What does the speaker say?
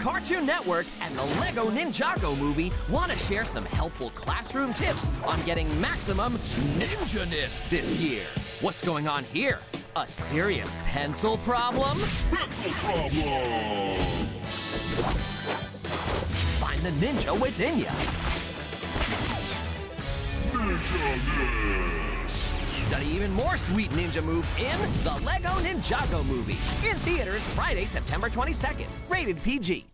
Cartoon Network and the Lego Ninjago Movie want to share some helpful classroom tips on getting maximum ninja-ness this year. What's going on here? A serious pencil problem? Pencil problem! Find the ninja within you. Ninja-ness! Study even more sweet ninja moves in The Lego Ninjago Movie. In theaters Friday, September 22nd. Rated PG.